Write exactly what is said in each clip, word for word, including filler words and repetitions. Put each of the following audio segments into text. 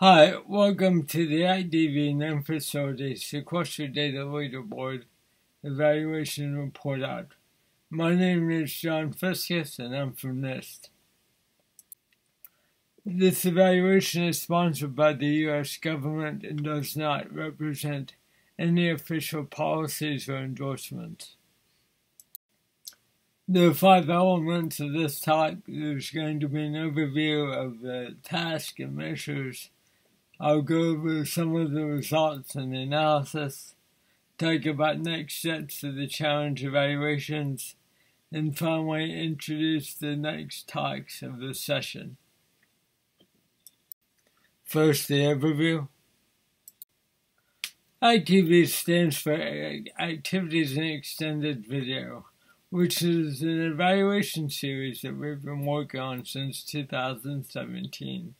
Hi, welcome to the I D V and facility sequester data leaderboard evaluation report out. My name is John Fiscus and I'm from NIST. This evaluation is sponsored by the U S government and does not represent any official policies or endorsements. There are five elements of this talk. There's going to be an overview of the task and measures. I'll go over some of the results and the analysis, talk about next steps of the challenge evaluations, and finally introduce the next talks of the session. First, the overview. A C T V stands for Activities in Extended Video, which is an evaluation series that we've been working on since two thousand seventeen.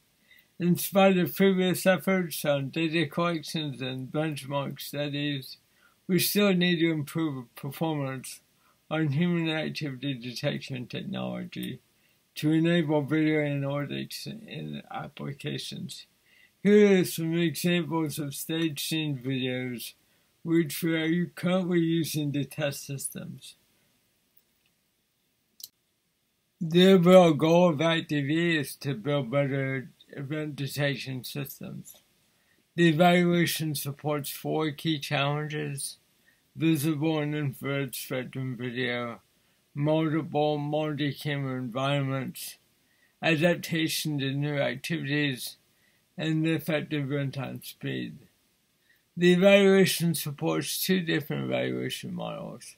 In spite of previous efforts on data collections and benchmark studies, we still need to improve performance on human activity detection technology to enable video analytics in applications. Here are some examples of stage scene videos which we are currently using to test systems. The overall goal of ActivityNet is to build better event detection systems. The evaluation supports four key challenges: visible and infrared spectrum video, multiple multi-camera environments, adaptation to new activities, and effective runtime speed. The evaluation supports two different evaluation models: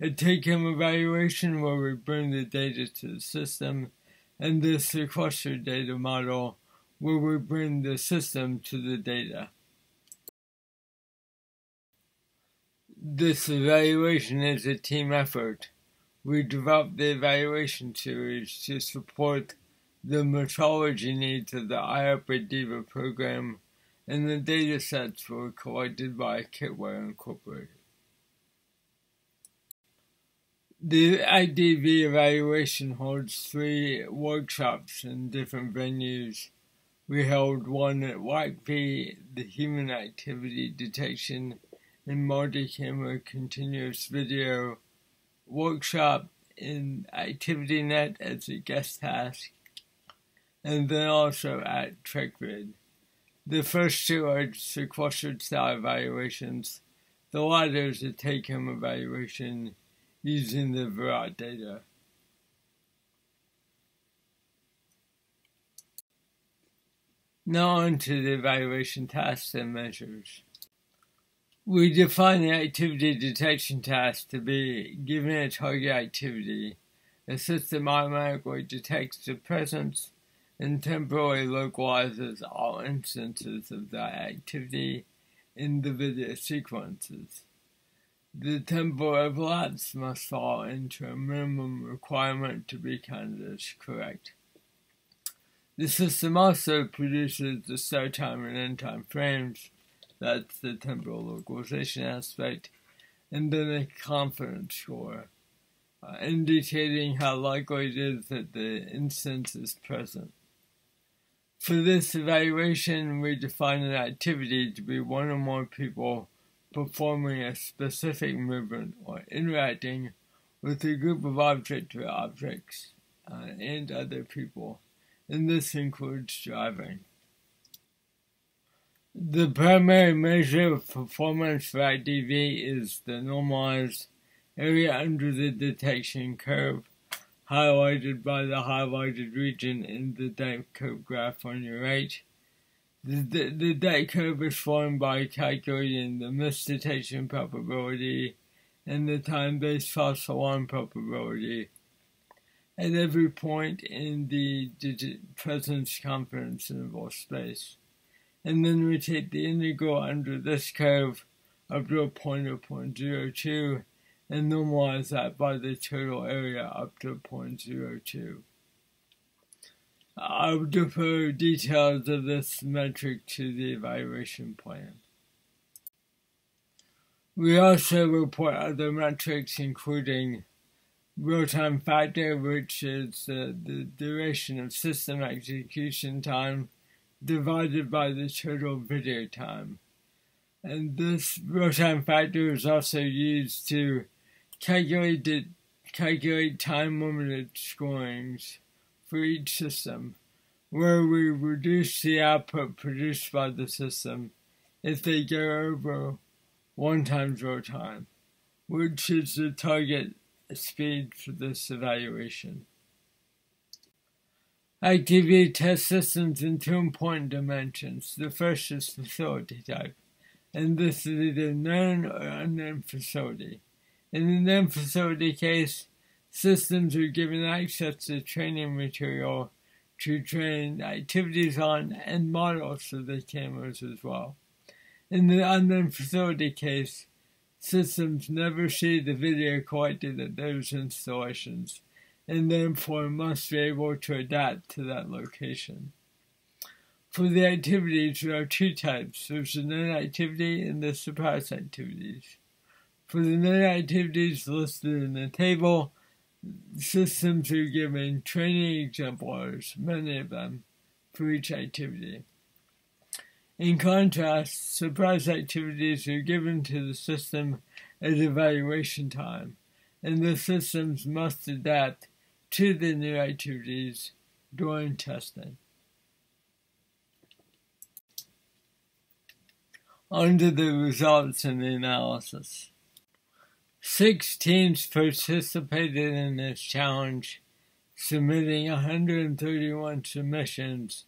a take-home evaluation where we bring the data to the system, and the sequester data model where we bring the system to the data. This evaluation is a team effort. We developed the evaluation series to support the metrology needs of the I A R P A DIVA program, and the data sets were collected by Kitware Incorporated. The I D V evaluation holds three workshops in different venues. We held one at W A C P, the Human Activity Detection and Multi-Camera Continuous Video workshop, in ActivityNet as a guest task, and then also at TRECVID. The first two are sequestered style evaluations. The latter is a take-home evaluation using the Virat data. Now on to the evaluation tasks and measures. We define the activity detection task to be: given a target activity, the system automatically detects the presence and temporarily localizes all instances of that activity in the video sequences. The temporal overlaps must fall into a minimum requirement to be counted as correct. The system also produces the start time and end time frames, that's the temporal localization aspect, and then a confidence score, uh, indicating how likely it is that the instance is present. For this evaluation, we define an activity to be one or more people performing a specific movement or interacting with a group of objects or objects uh, and other people, and this includes driving. The primary measure of performance for I D V is the normalized area under the detection curve, highlighted by the highlighted region in the depth curve graph on your right. The, the, the depth curve is formed by calculating the misdetection probability and the time-based false alarm probability at every point in the presence confidence interval space, and then we take the integral under this curve of zero point zero point zero two and normalize that by the total area up to zero point zero two. I will defer details of this metric to the evaluation plan. We also report other metrics, including real-time factor, which is uh, the duration of system execution time divided by the total video time. And this real-time factor is also used to calculate, the, calculate time-limited scorings for each system, where we reduce the output produced by the system if they go over one times real time, which is the target speed for this evaluation. Activity tests systems in two important dimensions. The first is facility type, and this is either known or unknown facility. In the known facility case, systems are given access to training material to train activities on and models for the cameras as well. In the unknown facility case, systems never see the video collected at those installations, and therefore must be able to adapt to that location. For the activities, there are two types. There's the known activity and the surprise activities. For the known activities listed in the table, systems are given training exemplars, many of them, for each activity. In contrast, surprise activities are given to the system at evaluation time, and the systems must adapt to the new activities during testing. On to the results and the analysis. Six teams participated in this challenge, submitting one hundred thirty-one submissions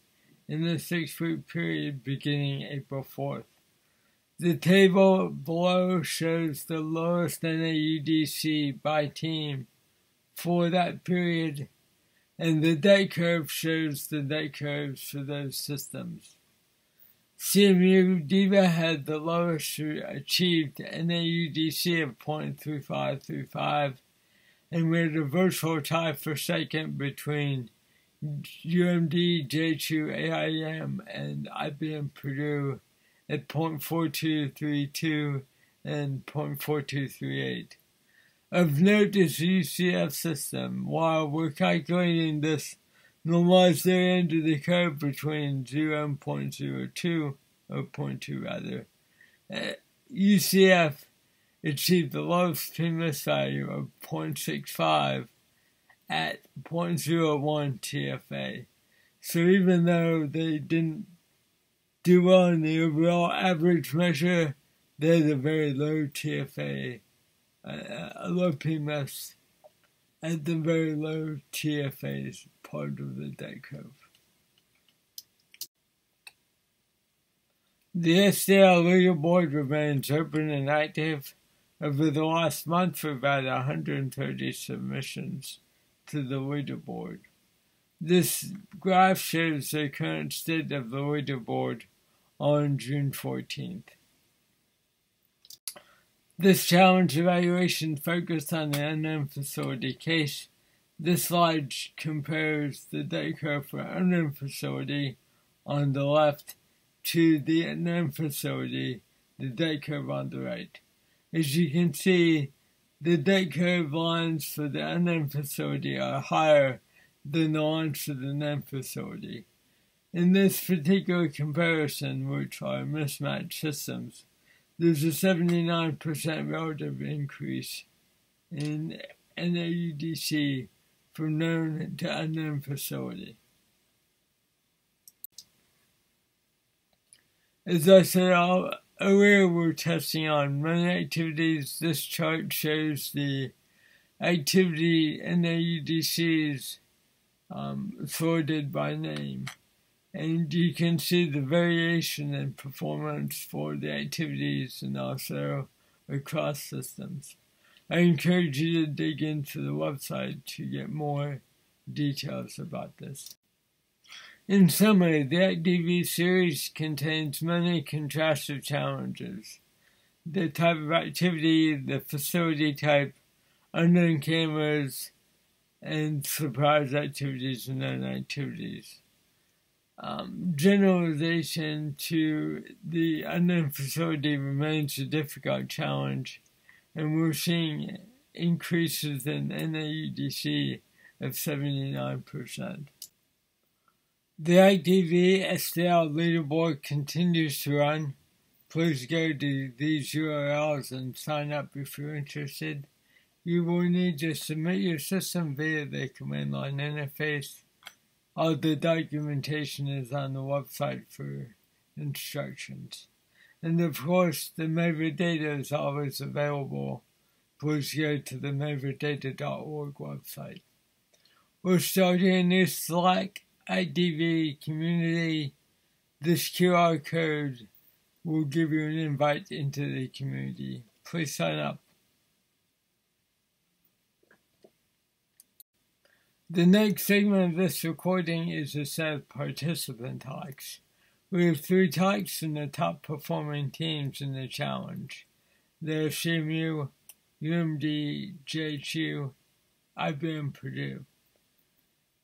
in the six-week period beginning April fourth. The table below shows the lowest N A U D C by team for that period, and the D E T curve shows the D E T curves for those systems. C M U DIVA had the lowest achieved N A U D C of zero point three five three five, and we had a virtual tie for second between U M D, J H U, A I M, and I B M Purdue at zero point four two three two and zero point four two three eight. Of note is the U C F system. While we're calculating this, normalized area under the curve between zero and zero point zero two, or zero point two rather, uh, U C F achieved the lowest p-miss value of zero point six five at zero point zero one T F A. So even though they didn't do well in the overall average measure, they had a very low T F A, uh, a low P M S at the very low T F A's part of the D E T curve. The S D L leaderboard remains open and active. Over the last month, we've had one hundred thirty submissions to the leaderboard. This graph shows the current state of the leaderboard on June fourteenth. This challenge evaluation focused on the unknown facility case. This slide compares the D E T curve for unknown facility on the left to the unknown facility, the D E T curve on the right. As you can see, the D E T curve lines for the unknown facility are higher than the lines for the known facility. In this particular comparison, which are mismatched systems, there's a seventy-nine percent relative increase in N A U D C from known to unknown facility. As I said earlier, we're testing on many activities. This chart shows the activity N A U D Cs um, sorted by name. And you can see the variation in performance for the activities and also across systems. I encourage you to dig into the website to get more details about this. In summary, the ActivityNet series contains many contrastive challenges. The type of activity, the facility type, unknown cameras, and surprise activities and known activities. Um, generalization to the unknown facility remains a difficult challenge, and we're seeing increases in N A U D C of seventy-nine percent. The ActivityNet S D L leaderboard continues to run. Please go to these U R Ls and sign up if you're interested. You will need to submit your system via the command line interface. All the documentation is on the website for instructions. And of course, the MaverData is always available. Please go to the MaverData dot org website. We're starting a new Slack A D V community. This Q R code will give you an invite into the community. Please sign up. The next segment of this recording is a set of participant talks. We have three talks from the top performing teams in the challenge. They're C M U, U M D, J H U, I B M, Purdue.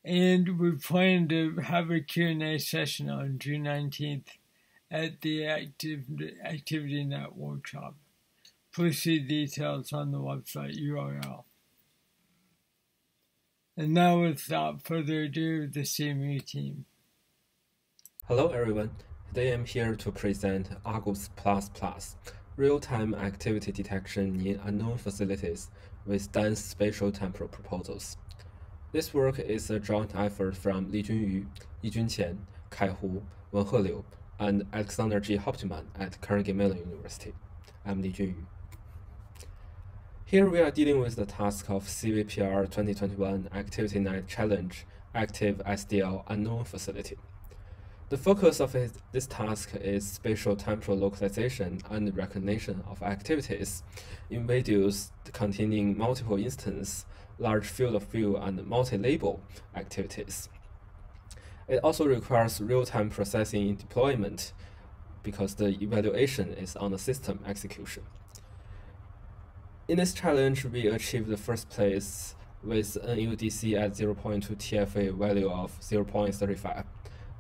And we plan to have a Q and A session on June nineteenth at the Active, ActivityNet workshop. Please see details on the website U R L. And now, without further ado, the C M U team. Hello everyone. Today I'm here to present R two plus plus, real-time activity detection in unknown facilities with dense spatial temporal proposals. This work is a joint effort from Li Junyu, Yi Junqian, Kai Hu, Wen Heliu, and Alexander G. Hauptmann at Carnegie Mellon University. I'm Li Junyu. Here we are dealing with the task of C V P R twenty twenty-one ActivityNet Challenge Active S D L Unknown Facility. The focus of it, this task is spatial temporal localization and recognition of activities in videos containing multiple instances, large field of view, and multi-label activities. It also requires real-time processing in deployment because the evaluation is on the system execution. In this challenge, we achieved the first place with N A U D C at zero point two T F A value of zero point three five.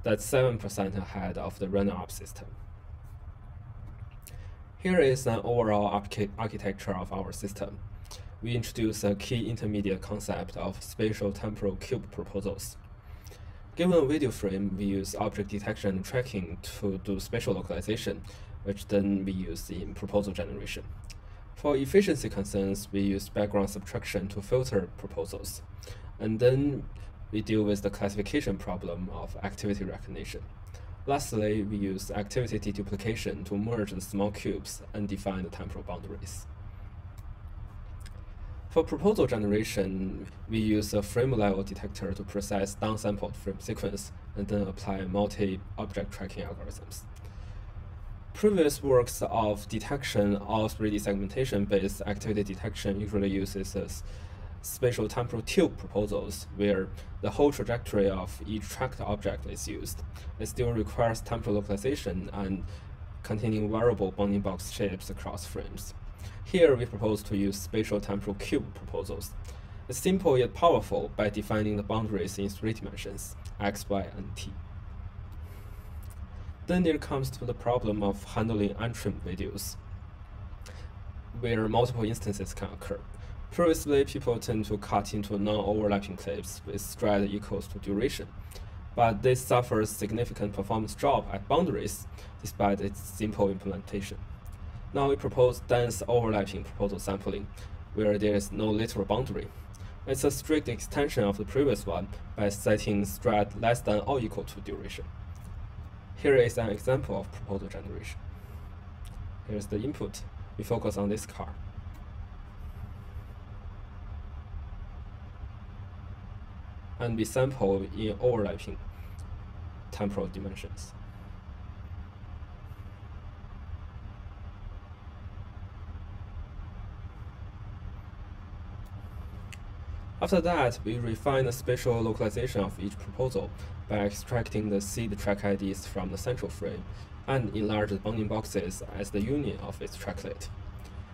That's seven percent ahead of the runner-up system. Here is an overall architecture of our system. We introduce a key intermediate concept of spatial temporal cube proposals. Given a video frame, we use object detection and tracking to do spatial localization, which then we use in proposal generation. For efficiency concerns, we use background subtraction to filter proposals. And then we deal with the classification problem of activity recognition. Lastly, we use activity deduplication to merge the small cubes and define the temporal boundaries. For proposal generation, we use a frame-level detector to process downsampled frame sequence and then apply multi-object tracking algorithms. Previous works of detection of three D segmentation-based activity detection usually uses spatial temporal tube proposals, where the whole trajectory of each tracked object is used. It still requires temporal localization and containing variable bounding box shapes across frames. Here, we propose to use spatial temporal cube proposals. It's simple yet powerful by defining the boundaries in three dimensions, x, y, and t. Then there comes to the problem of handling untrimmed videos, where multiple instances can occur. Previously, people tend to cut into non-overlapping clips with stride equals to duration, but this suffers significant performance drop at boundaries, despite its simple implementation. Now we propose dense overlapping proposal sampling, where there is no literal boundary. It's a strict extension of the previous one by setting stride less than or equal to duration. Here is an example of proposal generation. Here's the input. We focus on this car. And we sample in overlapping temporal dimensions. After that, we refine the spatial localization of each proposal by extracting the seed track I Ds from the central frame and enlarge the bounding boxes as the union of its tracklet.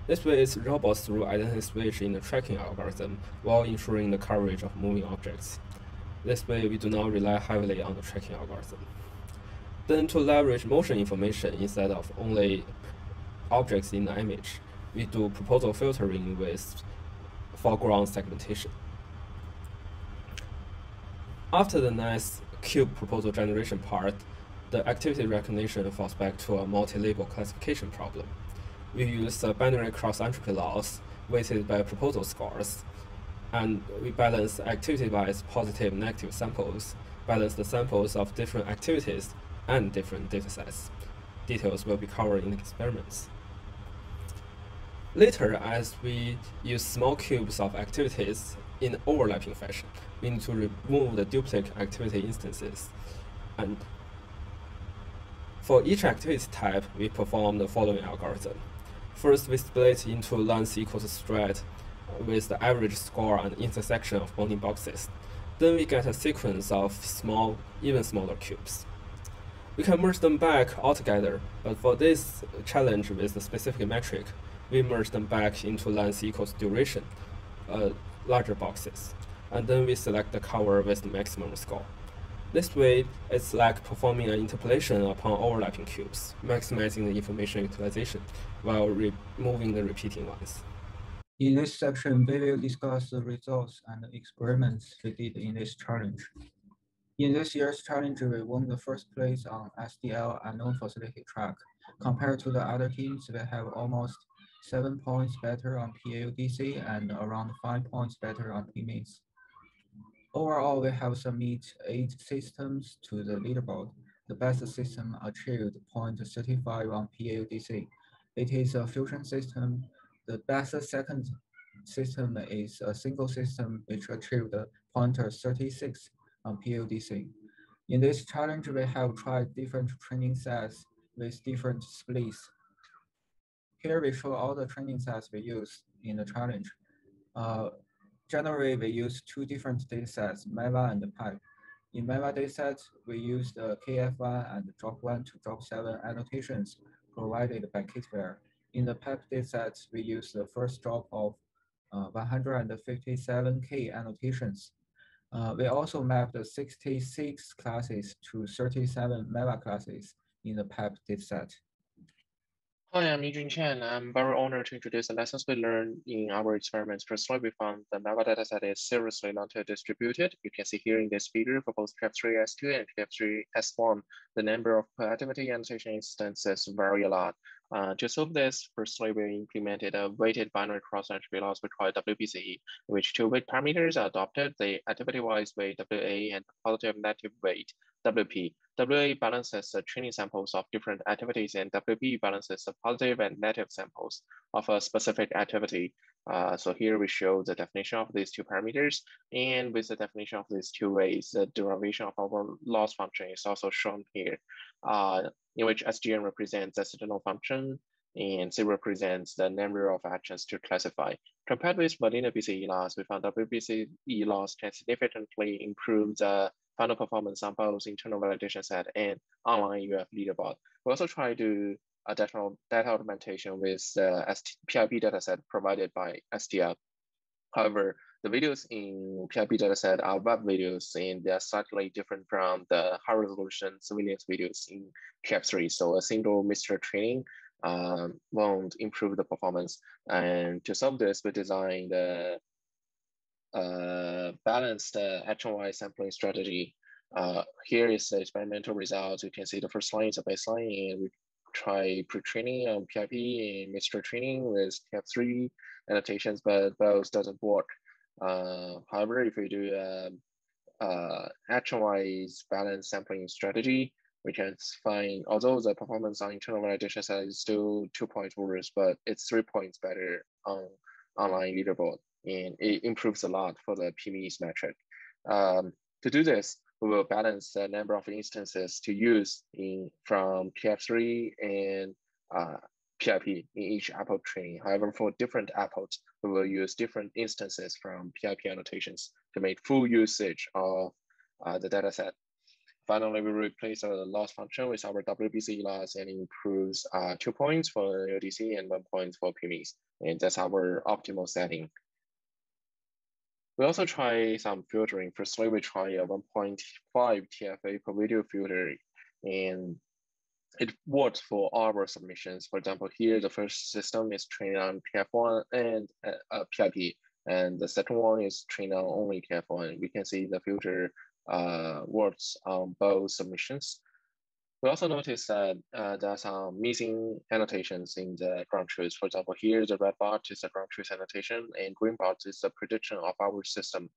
This way, it's robust through identity switch in the tracking algorithm while ensuring the coverage of moving objects. This way, we do not rely heavily on the tracking algorithm. Then, to leverage motion information instead of only objects in the image, we do proposal filtering with foreground segmentation. After the nice Q proposal generation part, the activity recognition falls back to a multi-label classification problem. We use the binary cross-entropy loss weighted by proposal scores, and we balance activity-based positive and negative samples, balance the samples of different activities and different datasets. Details will be covered in the experiments. Later, as we use small cubes of activities in overlapping fashion, we need to remove the duplicate activity instances. And for each activity type, we perform the following algorithm. First, we split into length equals a stride with the average score and intersection of bounding boxes. Then we get a sequence of small, even smaller cubes. We can merge them back altogether, but for this challenge with the specific metric, we merge them back into length equals duration, uh, larger boxes, and then we select the cover with the maximum score. This way, it's like performing an interpolation upon overlapping cubes, maximizing the information utilization while removing the repeating ones. In this section, we will discuss the results and the experiments we did in this challenge. In this year's challenge, we won the first place on S D L and known facility track. Compared to the other teams, we have almost seven points better on P A U D C and around five points better on P means. Overall, we have submitted eight systems to the leaderboard. The best system achieved zero point three five on P A U D C. It is a fusion system. The best second system is a single system which achieved zero point three six on P A U D C. In this challenge, we have tried different training sets with different splits. Here we show all the training sets we used in the challenge. Uh, Generally, we use two different datasets, MEVA and PIPE. In MEVA dataset, we use the K F one and drop one to drop seven annotations provided by Kitware. In the PIPE dataset, we use the first drop of uh, one hundred fifty-seven K annotations. Uh, we also mapped sixty-six classes to thirty-seven MEVA classes in the PIPE dataset. Hi, I'm Yi Junqian. I'm very honored to introduce the lessons we learned in our experiments. Firstly, we found the MEVA dataset is seriously not distributed. You can see here in this figure for both T F three S two and T F three S one, the number of activity annotation instances vary a lot. Uh, to solve this, firstly, we implemented a weighted binary cross-entropy loss we call W B C, in which two weight parameters are adopted, the activity-wise weight W A and positive negative weight W P. W A balances the training samples of different activities, and W P balances the positive and negative samples of a specific activity. Uh, so here we show the definition of these two parameters, and with the definition of these two ways, the derivation of our loss function is also shown here, uh, in which S G N represents the external function, and C represents the number of actions to classify. Compared with vanilla B C E loss, we found W B C E loss can significantly improve the final performance on both internal validation set and online U F leaderboard. We also try to uh, data, data augmentation with the uh, P I P dataset provided by S D L. However, the videos in P I P dataset are web videos, and they are slightly different from the high resolution surveillance videos in T F three. So a single mixture training um, won't improve the performance. And to solve this, we designed uh, Uh, balanced uh, action-wise sampling strategy. Uh, here is the experimental results. You can see the first line is a baseline, and we try pre-training on P I P and mixture training with T F three annotations, but both doesn't work. Uh, however, if we do uh, uh, action-wise balanced sampling strategy, we can find, although the performance on internal validation set is still two points worse, but it's three points better on online leaderboard, and it improves a lot for the P means metric. Um, to do this, we will balance the number of instances to use in, from T F three and uh, P I P in each output training. However, for different outputs, we will use different instances from P I P annotations to make full usage of uh, the dataset. Finally, we replace the loss function with our W B C loss, and improves uh, two points for N A U D C and one point for P means. And that's our optimal setting. We also try some filtering. Firstly, we try a one point five T F A per video filter, and it works for all our submissions. For example, here the first system is trained on P F one and uh, P I P, and the second one is trained on only P F one. We can see the filter uh, words on both submissions. We also noticed that uh, there are some missing annotations in the ground truth. For example, here the red bar is the ground truth annotation and green bar is the prediction of our system.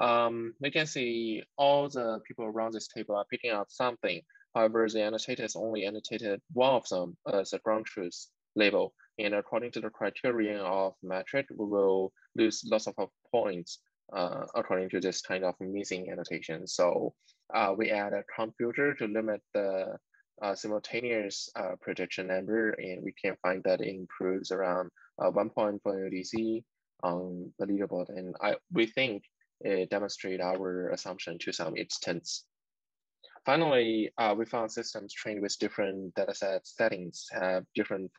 Um, we can see all the people around this table are picking up something. However, the annotators only annotated one of them as a ground truth label. And according to the criterion of metric, we will lose lots of points uh, according to this kind of missing annotation. So uh, we add a computer to limit the uh, simultaneous uh, prediction number, and we can find that it improves around uh, one point for N A U D C on the leaderboard. And I, we think it demonstrates our assumption to some extent. Finally, uh, we found systems trained with different dataset settings have different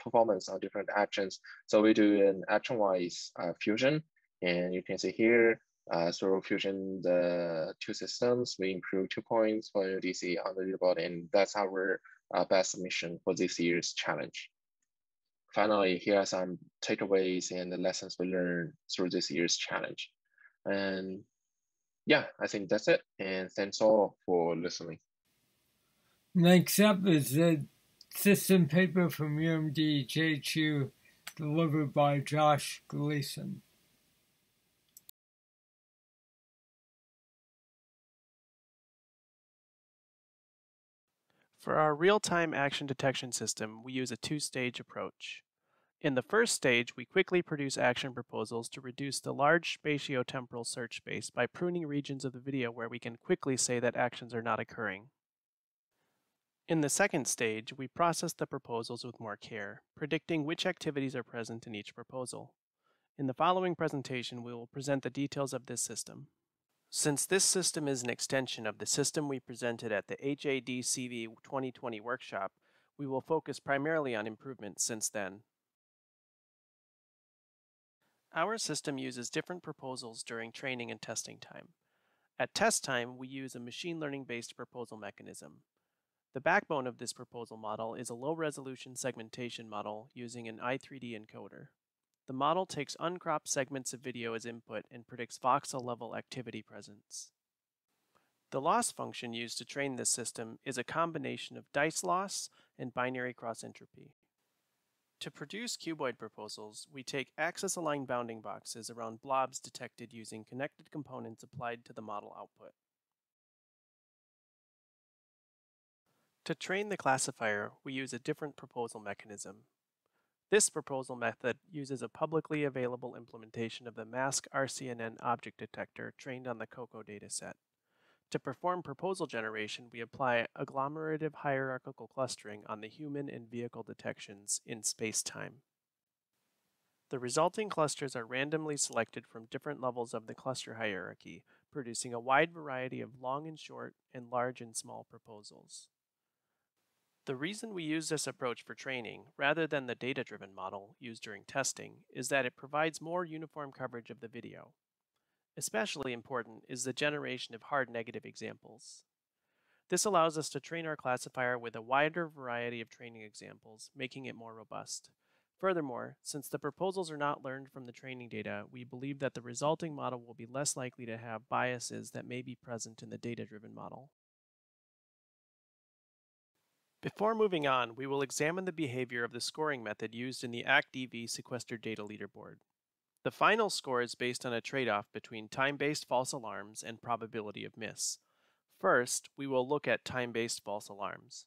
performance on different actions. So we do an action-wise uh, fusion, and you can see here uh, through fusion the two systems, we improve two points for N A U D C on the leaderboard, and that's our uh, best submission for this year's challenge. Finally, here are some takeaways and the lessons we learned through this year's challenge. And yeah, I think that's it. And thanks all for listening. Next up is the system paper from U M D J H U delivered by Josh Gleason. For our real-time action detection system, we use a two-stage approach. In the first stage, we quickly produce action proposals to reduce the large spatiotemporal search space by pruning regions of the video where we can quickly say that actions are not occurring. In the second stage, we process the proposals with more care, predicting which activities are present in each proposal. In the following presentation, we will present the details of this system. Since this system is an extension of the system we presented at the H A D C V twenty twenty workshop, we will focus primarily on improvements since then. Our system uses different proposals during training and testing time. At test time, we use a machine learning-based proposal mechanism. The backbone of this proposal model is a low-resolution segmentation model using an I three D encoder. The model takes uncropped segments of video as input and predicts voxel-level activity presence. The loss function used to train this system is a combination of dice loss and binary cross-entropy. To produce cuboid proposals, we take axis-aligned bounding boxes around blobs detected using connected components applied to the model output. To train the classifier, we use a different proposal mechanism. This proposal method uses a publicly available implementation of the mask R C N N object detector trained on the COCO dataset. To perform proposal generation, we apply agglomerative hierarchical clustering on the human and vehicle detections in space-time. The resulting clusters are randomly selected from different levels of the cluster hierarchy, producing a wide variety of long and short and large and small proposals. The reason we use this approach for training, rather than the data-driven model used during testing, is that it provides more uniform coverage of the video. Especially important is the generation of hard negative examples. This allows us to train our classifier with a wider variety of training examples, making it more robust. Furthermore, since the proposals are not learned from the training data, we believe that the resulting model will be less likely to have biases that may be present in the data-driven model. Before moving on, we will examine the behavior of the scoring method used in the ActEV sequestered data leaderboard. The final score is based on a trade-off between time-based false alarms and probability of miss. First, we will look at time-based false alarms.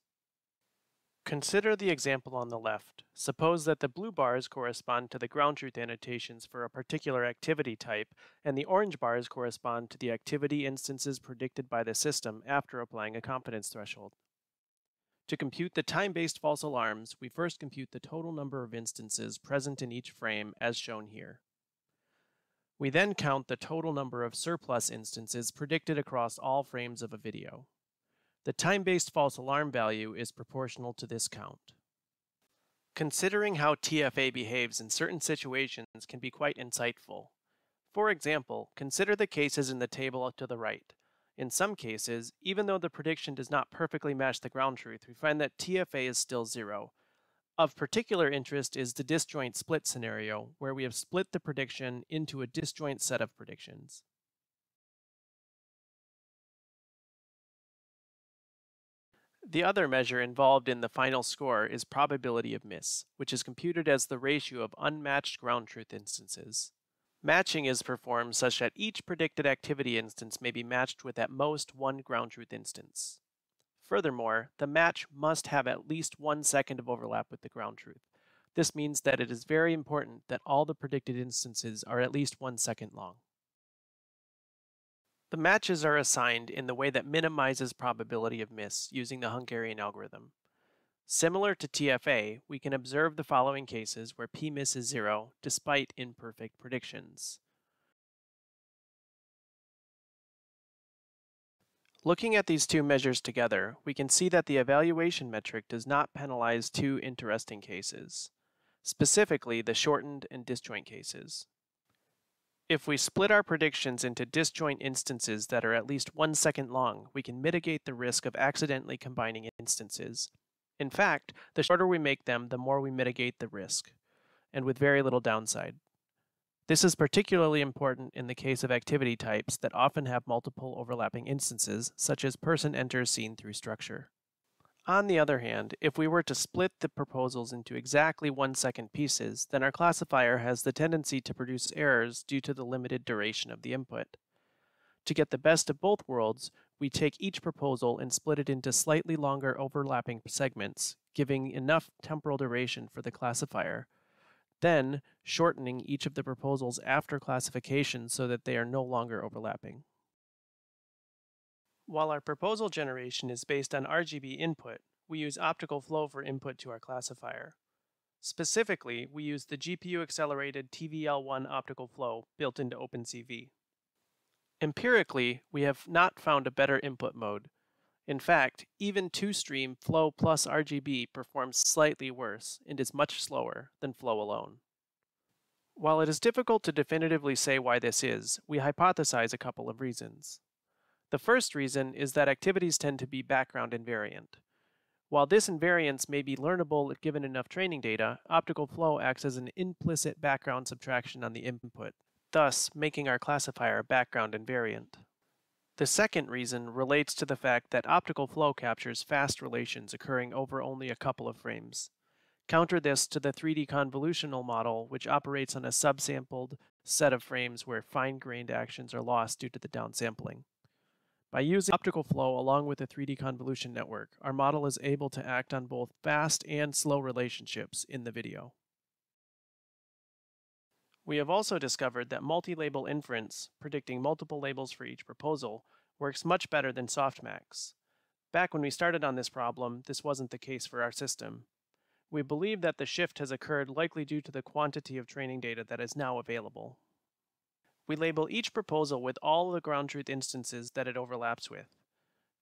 Consider the example on the left. Suppose that the blue bars correspond to the ground truth annotations for a particular activity type, and the orange bars correspond to the activity instances predicted by the system after applying a confidence threshold. To compute the time-based false alarms, we first compute the total number of instances present in each frame as shown here. We then count the total number of surplus instances predicted across all frames of a video. The time-based false alarm value is proportional to this count. Considering how T F A behaves in certain situations can be quite insightful. For example, consider the cases in the table to the right. In some cases, even though the prediction does not perfectly match the ground truth, we find that T F A is still zero. Of particular interest is the disjoint split scenario, where we have split the prediction into a disjoint set of predictions. The other measure involved in the final score is probability of miss, which is computed as the ratio of unmatched ground truth instances. Matching is performed such that each predicted activity instance may be matched with at most one ground truth instance. Furthermore, the match must have at least one second of overlap with the ground truth. This means that it is very important that all the predicted instances are at least one second long. The matches are assigned in the way that minimizes probability of miss using the Hungarian algorithm. Similar to T F A, we can observe the following cases where p-miss is zero despite imperfect predictions. Looking at these two measures together, we can see that the evaluation metric does not penalize two interesting cases, specifically the shortened and disjoint cases. If we split our predictions into disjoint instances that are at least one second long, we can mitigate the risk of accidentally combining instances. In fact, the shorter we make them, the more we mitigate the risk, and with very little downside. This is particularly important in the case of activity types that often have multiple overlapping instances, such as person enters scene through structure. On the other hand, if we were to split the proposals into exactly one-second pieces, then our classifier has the tendency to produce errors due to the limited duration of the input. To get the best of both worlds, we take each proposal and split it into slightly longer overlapping segments, giving enough temporal duration for the classifier, then shortening each of the proposals after classification so that they are no longer overlapping. While our proposal generation is based on R G B input, we use optical flow for input to our classifier. Specifically, we use the G P U-accelerated T V L one optical flow built into OpenCV. Empirically, we have not found a better input mode. In fact, even two-stream flow plus R G B performs slightly worse and is much slower than flow alone. While it is difficult to definitively say why this is, we hypothesize a couple of reasons. The first reason is that activities tend to be background invariant. While this invariance may be learnable if given enough training data, optical flow acts as an implicit background subtraction on the input, thus making our classifier background invariant. The second reason relates to the fact that optical flow captures fast relations occurring over only a couple of frames. Counter this to the three D convolutional model, which operates on a subsampled set of frames where fine-grained actions are lost due to the downsampling. By using optical flow along with the three D convolution network, our model is able to act on both fast and slow relationships in the video. We have also discovered that multi-label inference, predicting multiple labels for each proposal, works much better than softmax. Back when we started on this problem, this wasn't the case for our system. We believe that the shift has occurred likely due to the quantity of training data that is now available. We label each proposal with all the ground truth instances that it overlaps with.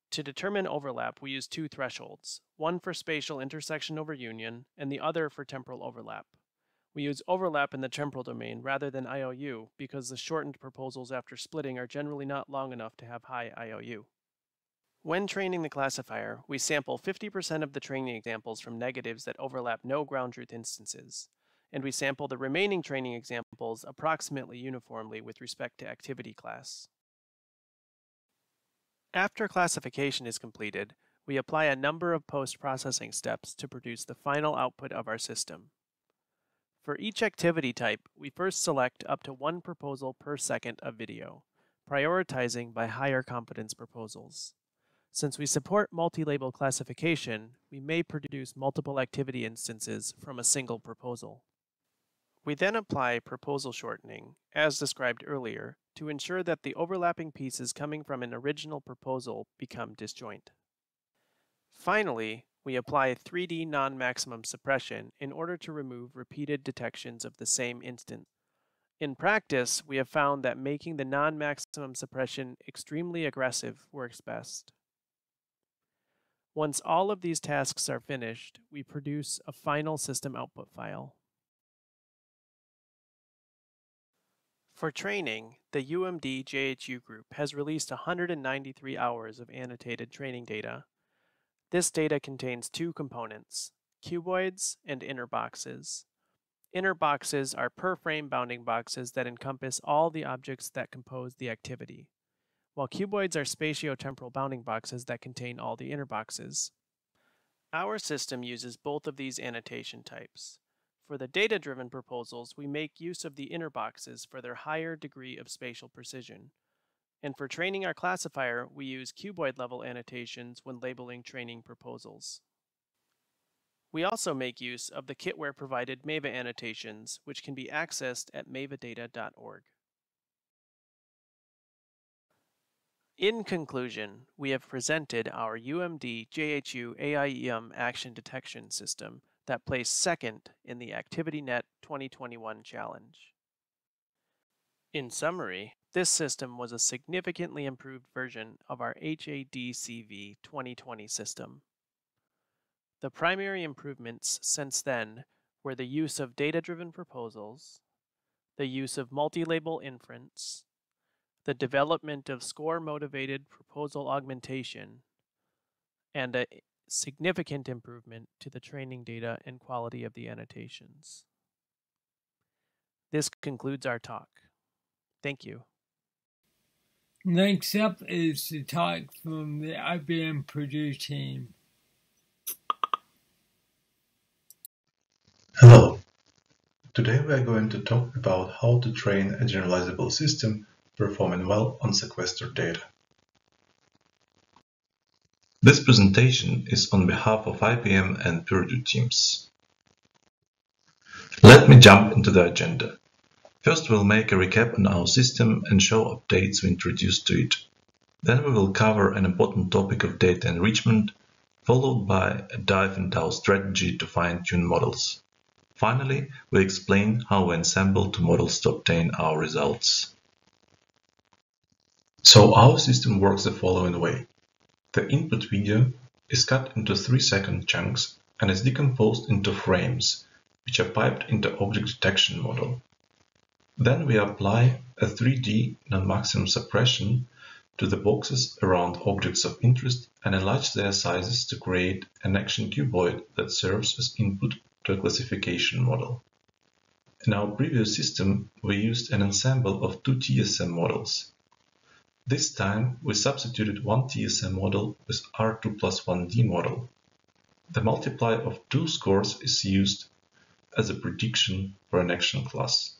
To determine overlap, we use two thresholds, one for spatial intersection over union and the other for temporal overlap. We use overlap in the temporal domain rather than I O U because the shortened proposals after splitting are generally not long enough to have high I O U. When training the classifier, we sample fifty percent of the training examples from negatives that overlap no ground truth instances, and we sample the remaining training examples approximately uniformly with respect to activity class. After classification is completed, we apply a number of post-processing steps to produce the final output of our system. For each activity type, we first select up to one proposal per second of video, prioritizing by higher confidence proposals. Since we support multi-label classification, we may produce multiple activity instances from a single proposal. We then apply proposal shortening, as described earlier, to ensure that the overlapping pieces coming from an original proposal become disjoint. Finally, we apply three D non-maximum suppression in order to remove repeated detections of the same instance. In practice, we have found that making the non-maximum suppression extremely aggressive works best. Once all of these tasks are finished, we produce a final system output file. For training, the U M D J H U group has released one hundred ninety-three hours of annotated training data. This data contains two components, cuboids and inner boxes. Inner boxes are per-frame bounding boxes that encompass all the objects that compose the activity, while cuboids are spatiotemporal bounding boxes that contain all the inner boxes. Our system uses both of these annotation types. For the data-driven proposals, we make use of the inner boxes for their higher degree of spatial precision. And for training our classifier, we use cuboid-level annotations when labeling training proposals. We also make use of the Kitware-provided MEVA annotations, which can be accessed at mevadata dot org. In conclusion, we have presented our U M D J H U A I E M action detection system that placed second in the ActivityNet twenty twenty-one challenge. In summary, this system was a significantly improved version of our H A D C V twenty twenty system. The primary improvements since then were the use of data-driven proposals, the use of multi-label inference, the development of score-motivated proposal augmentation, and a significant improvement to the training data and quality of the annotations. This concludes our talk. Thank you. Next up is the talk from the I B M Purdue team. Hello. Today we are going to talk about how to train a generalizable system performing well on sequestered data. This presentation is on behalf of I B M and Purdue teams. Let me jump into the agenda. First, we'll make a recap on our system and show updates we introduced to it. Then we will cover an important topic of data enrichment, followed by a dive into our strategy to fine-tune models. Finally, we explain how we ensemble two models to obtain our results. So our system works the following way. The input video is cut into three second chunks and is decomposed into frames, which are piped into object detection model. Then we apply a three D non-maximum suppression to the boxes around objects of interest and enlarge their sizes to create an action cuboid that serves as input to a classification model. In our previous system, we used an ensemble of two T S M models. This time, we substituted one T S M model with R two plus one D model. The multiply of two scores is used as a prediction for an action class.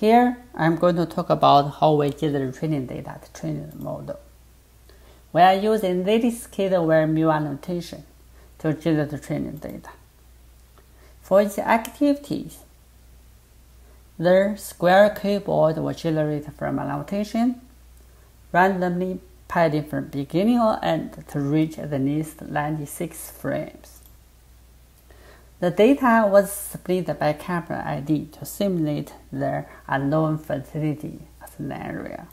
Here, I'm going to talk about how we get the training data to train the model. We are using this Kitware mu annotation to generate the training data. For its activities, the square cuboid was generated from annotation, randomly padding from beginning or end to reach the NIST ninety-six frames. The data was split by camera I D to simulate the unknown fertility scenario.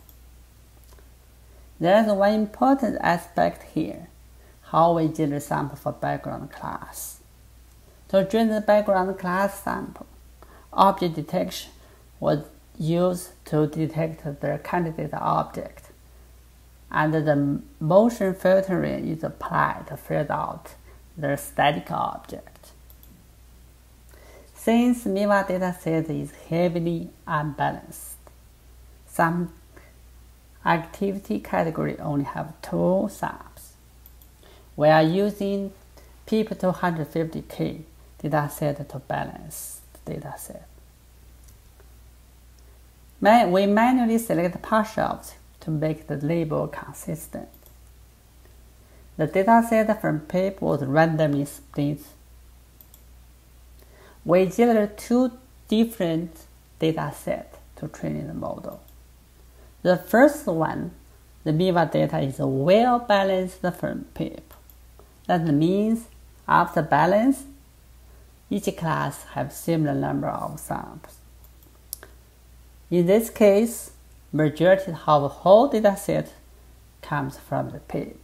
There is one important aspect here, how we generate sample for background class. To generate the background class sample, object detection was used to detect the candidate object, and the motion filtering is applied to filter out the static object. Since MEVA dataset is heavily unbalanced, some activity categories only have two sums. We are using PIP two hundred fifty K dataset to balance data set. Man, we manually select partials to make the label consistent. The data set from PAPE was randomly split. We generated two different data sets to train the model. The first one, the MEVA data, is well balanced from PAPE. That means after balance, each class have similar number of samples. In this case, majority of the whole dataset comes from the PIP.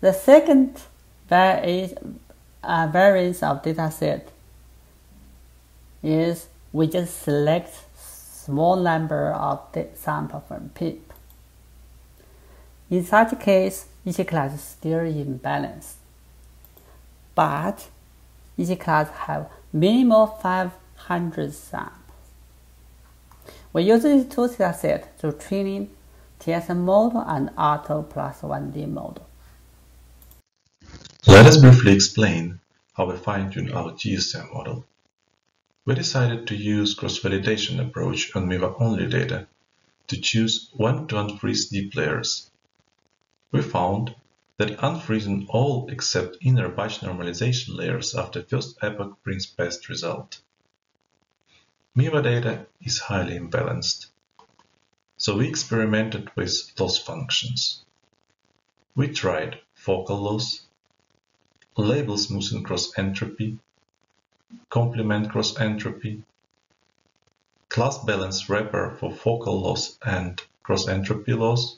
The second vari uh, variance of dataset is we just select small number of samples from PIP. In such case, each class is still imbalanced, but each class have minimum five hundred samples. We use these two data sets to train T S M model and R two plus one D model. Let us briefly explain how we fine-tune our T S M model. We decided to use cross-validation approach on MEVA-only data to choose when to unfreeze D players. We found that unfreezing all except inner batch normalization layers after first epoch brings best result. MEVA data is highly imbalanced, so we experimented with loss functions. We tried focal loss, label smoothing cross-entropy, complement cross-entropy, class balance wrapper for focal loss and cross-entropy loss,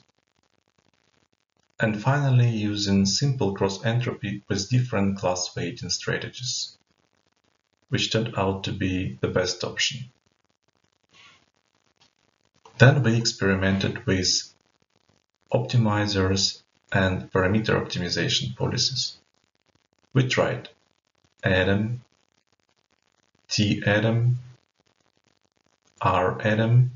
and finally using simple cross-entropy with different class weighting strategies, which turned out to be the best option. Then we experimented with optimizers and parameter optimization policies. We tried A D A M, T A D A M, R A D A M,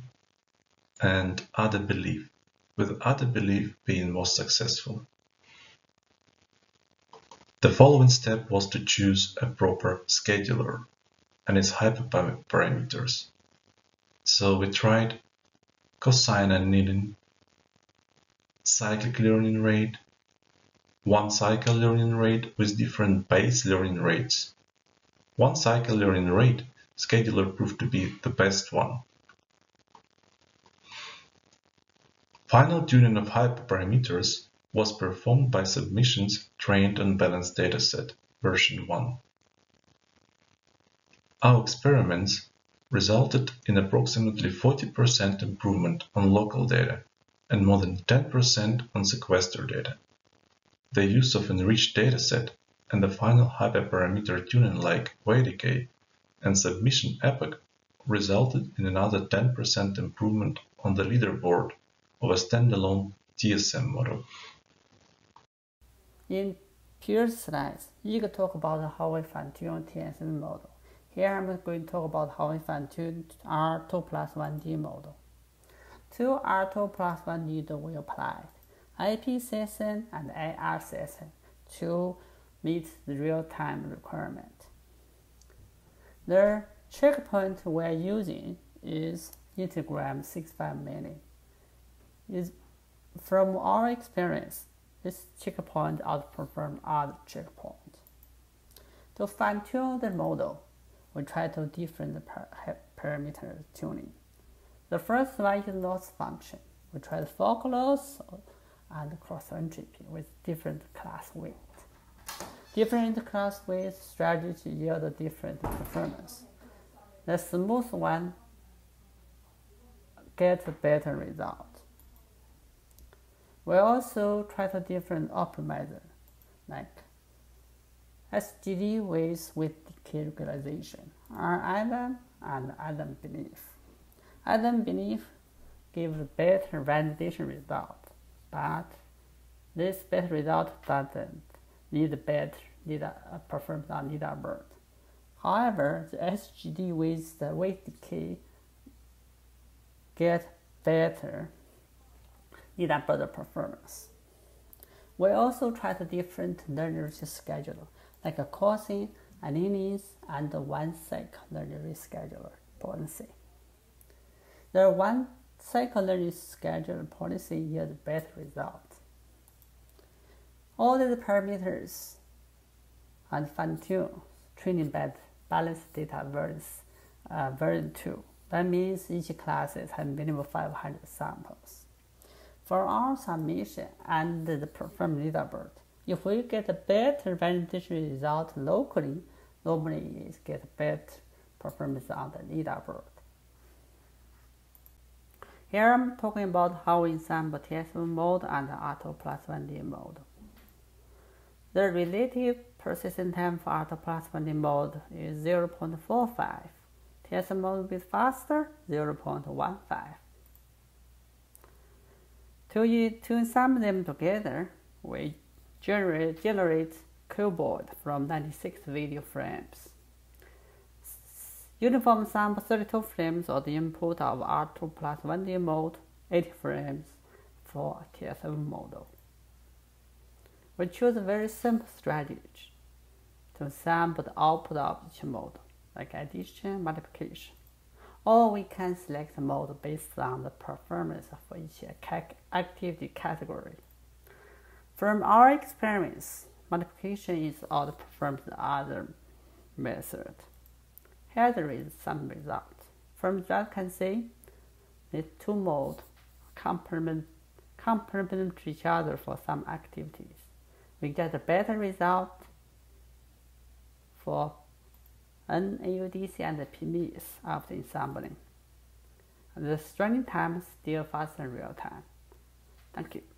and AdaBelief, with AdaBelief being most successful. The following step was to choose a proper scheduler and its hyperparameters. So we tried cosine annealing, cyclic learning rate, one cycle learning rate with different base learning rates. One cycle learning rate scheduler proved to be the best one. Final tuning of hyperparameters was performed by submissions trained on balanced dataset version one. Our experiments resulted in approximately forty percent improvement on local data and more than ten percent on sequester data. The use of enriched dataset and the final hyperparameter tuning like weight decay and submission epoch resulted in another ten percent improvement on the leaderboard of a standalone T S M model. In pure slides, you can talk about how we fine-tune T S M model. Here I'm going to talk about how we fine-tune R two plus one D model. Two R two plus one D that we applied, I P system and A R system, to meet the real-time requirement. The checkpoint we're using is Integram six five million. Is from our experience, this checkpoint outperforms other checkpoints. To fine-tune the model, we try to different parameter tuning. The first one is loss function. We try the focal loss and cross-entropy with different class weight. Different class weight strategy yield different performance. The smooth one gets a better result. We also try to different optimizer, like S G D with weight decay regularization, R A D A M and AdaBelief. AdaBelief gives better validation result, but this better result doesn't need better leader, uh, performance on leaderboard. However, the S G D with the weight decay get better leaderboard performance. We also tried different learning scheduler, like a coursing, annealing, and one-cycle learning scheduler policy. The one-cycle learning scheduler policy yields better results. All these parameters and fine-tune training by balanced data versus uh, version two. That means each class has a minimum of five hundred samples. For our submission and the performance leaderboard, if we get a better validation result locally, normally it gets better performance on the leaderboard. Here I'm talking about how we ensemble T S M mode and the R two plus one D mode. The relative persistence time for R two plus one D mode is zero point four five. T S M mode is faster, zero point one five. To, to ensemble them together, we generate, generate cuboid from ninety-six video frames. Uniform sample thirty-two frames of the input of R two plus one D mode, eighty frames for a T S M model. We choose a very simple strategy to sample the output of each model, like addition, multiplication, or we can select a model based on the performance for each activity category. From our experience, multiplication is outperforms the other method. Here there is some result. From that can see these two modes complement complement each other for some activities. We get a better result for N A U D C and the P M I S after ensembling. The training time is still faster than real time. Thank you.